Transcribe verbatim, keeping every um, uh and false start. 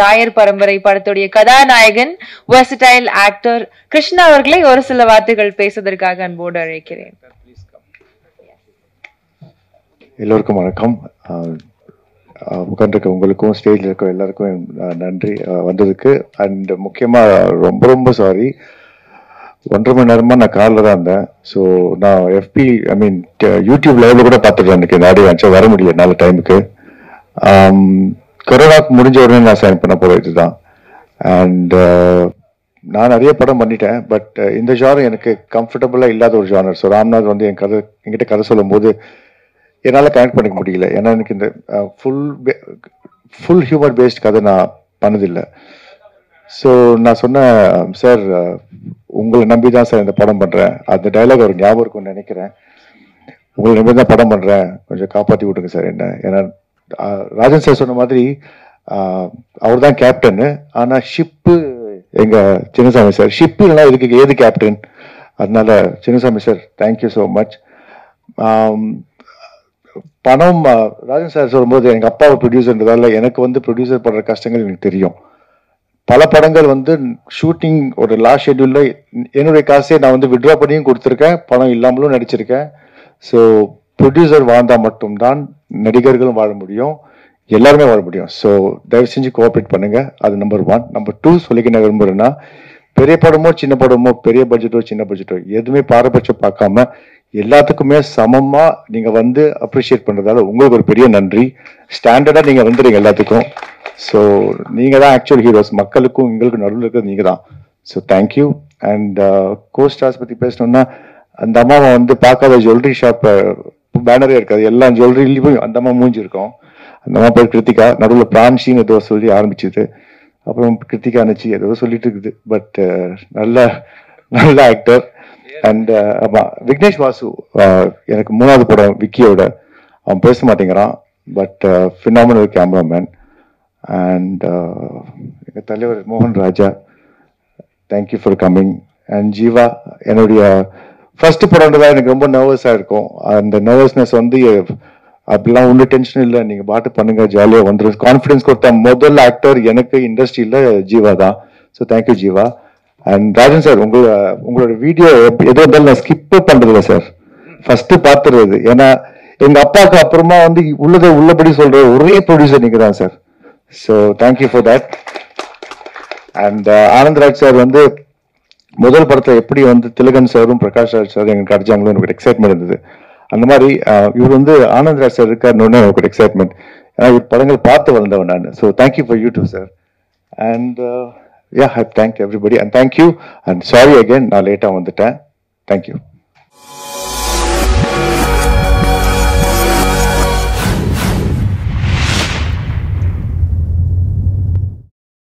ராயர் பரம்பரை படத்துடைய கதாநாயகன் வெர்சடைல் ஆக்டர் கிருஷ்ணா அவர்களை ஒரு சில வார்த்தைகள் பேசுவதற்காக அன்போடு அழைக்கிறேன். எல்லோருக்கும் வணக்கம். உட்காந்துருக்க உங்களுக்கும் ஸ்டேஜில் இருக்க எல்லாருக்கும் நன்றி வந்ததுக்கு. அண்ட் முக்கியமாக ரொம்ப ரொம்ப சாரி, ஒன்றரை மணி நேரமாக நான் காலில் தான் இருந்தேன். ஸோ நான் எஃபி ஐ மீன் யூடியூப் லைவ்ல கூட பார்த்துருக்கேன். எனக்கு இந்த ஆடியோ ஆச்சு வர முடியாது நாலு டைமுக்கு. கொரோனாக்கு முடிஞ்ச உடனே நான் சைன் பண்ண போகிற இதுதான். அண்ட் நான் நிறைய படம் பண்ணிட்டேன், பட் இந்த ஜானர் எனக்கு கம்ஃபர்டபுளாக இல்லாத ஒரு ஜானர். ஸோ ராம்நாத் வந்து என் கதை என்கிட்ட கதை சொல்லும் போது என்னால் கனெக்ட் பண்ணிக்க முடியல. ஏன்னா எனக்கு இந்த ஃபுல் ஃபுல் ஹியூமர் பேஸ்ட் கதை நான் பண்ணதில்லை. ஸோ நான் சொன்னேன், சார் உங்களை நம்பி தான் சார் இந்த படம் பண்ணுறேன். அந்த டைலாக் ஒரு ஞாபகம் இருக்கும்னு நினைக்கிறேன். உங்களை நம்பி தான் படம் பண்ணுறேன், கொஞ்சம் காப்பாற்றி விட்டுங்க சார் என்ன. ஏன்னா ராஜன் சார் சொன்ன மாதிரி அவர் தான் கேப்டன். ஆனால் ஷிப்பு எங்கள் சின்னசாமி சார், ஷிப்பு இல்லைனா இதுக்கு ஏது கேப்டன். அதனால Chinnasamy sir thank you so much. பணம் ராஜன் சார் சொல்லும்போது எங்கள் அப்பாவை ப்ரொடியூசர்ன்றதால எனக்கு வந்து ப்ரொடியூசர் படுற கஷ்டங்கள் எனக்கு தெரியும். பல படங்கள் வந்து ஷூட்டிங் ஒரு லாஸ்ட் ஷெட்யூலில் என்னுடைய காசே நான் வந்து விட்ரா பண்ணியும் கொடுத்துருக்கேன், பணம் இல்லாமலும் நடிச்சிருக்கேன். ஸோ ப்ரொடியூசர் வாழ்ந்தால் மட்டும்தான் நடிகர்களும் வாழ முடியும், எல்லாருமே வாழ முடியும். ஸோ தயவு செஞ்சு கோஆப்ரேட் பண்ணுங்கள், அது நம்பர் ஒன். நம்பர் டூ சொல்லிக்க நான் விரும்புகிறேன்னா, பெரிய படமோ சின்ன படமோ பெரிய பட்ஜெட்டோ சின்ன பட்ஜெட்டோ எதுவுமே பாரபட்சம் பார்க்காம எல்லாத்துக்குமே சமமாக நீங்கள் வந்து அப்ரிஷியேட் பண்ணுறதால உங்களுக்கு ஒரு பெரிய நன்றி. ஸ்டாண்டர்டாக நீங்கள் வந்துடுங்க எல்லாத்துக்கும். ஸோ நீங்கள் தான் ஆக்சுவல் ஹீரோஸ், மக்களுக்கும் எங்களுக்கும் நடுவில் இருக்கிறது நீங்கள் தான். So thank you. அண்ட் கோஸ்டார்ஸ் பற்றி பேசணுன்னா, அந்த அம்மாவை வந்து பார்க்காத ஜுவல்லரி ஷாப்பை பேனரே இருக்காது, எல்லா ஜுவல்லரிலையும் அந்த அம்மா மூஞ்சி இருக்கும். அந்த அம்மா பேர் கிருத்திகா. நடுவில் பிரான்ஷின்னு ஏதோ சொல்லி ஆரம்பிச்சிது, அப்புறம் கிருத்திகா நினச்சி ஏதோ சொல்லிட்டு இருக்குது. பட் நல்ல நல்ல ஆக்டர். அண்ட் ஆமாம், விக்னேஷ் வாசு எனக்கு மூணாவது படம் விக்கியோட. அவன் பேச மாட்டேங்கிறான், பட் ஃபினாமினல் கேமராமேன். அண்ட் எங்கள் தலைவர் மோகன் Raja, thank you for coming. And Jeeva, என்னுடைய ஃபர்ஸ்ட் படம்ன்றதான் எனக்கு ரொம்ப நர்வஸாக இருக்கும். அந்த நர்வஸ்னஸ் வந்து அப்படிலாம் ஒன்றும் டென்ஷன் இல்லை, நீங்கள் பாட்டு பண்ணுங்கள், ஜாலியாக வந்துடும். கான்ஃபிடென்ஸ் கொடுத்த முதல் ஆக்டர் எனக்கு இண்டஸ்ட்ரியில் ஜீவா தான். So thank you Jeeva. And Rajan sir, உங்களோட உங்களோட வீடியோ எதோ இருந்தாலும் நான் ஸ்கிப்பே பண்ணுறதில்ல சார், ஃபஸ்ட்டு பார்த்துடுறது. ஏன்னா எங்கள் அப்பாவுக்கு அப்புறமா வந்து உள்ளதை உள்ளபடி சொல்கிற ஒரே ப்ரொடியூசர் நீங்கள் தான் sir. So thank you for that. And Anandraj sir வந்து முதல் படத்தில் எப்படி வந்து திலகன் சாரும் பிரகாஷ் ராஜ் சார் எங்களுக்கு கிடைச்சாங்களோ எனக்கு எக்ஸைட்மெண்ட் இருந்தது. அந்த மாதிரி இவர் வந்து ஆனந்த்ராஜ் சார் இருக்காருன்னு எனக்கு ஒரு எக்ஸைட்மெண்ட். ஏன்னா இவர் படங்கள் பார்த்து வந்தவன் நான். So thank you for YouTube sir. And yeah, I thank everybody and thank you and sorry again நான் லேட்டா வந்துட்டேன். Thank you.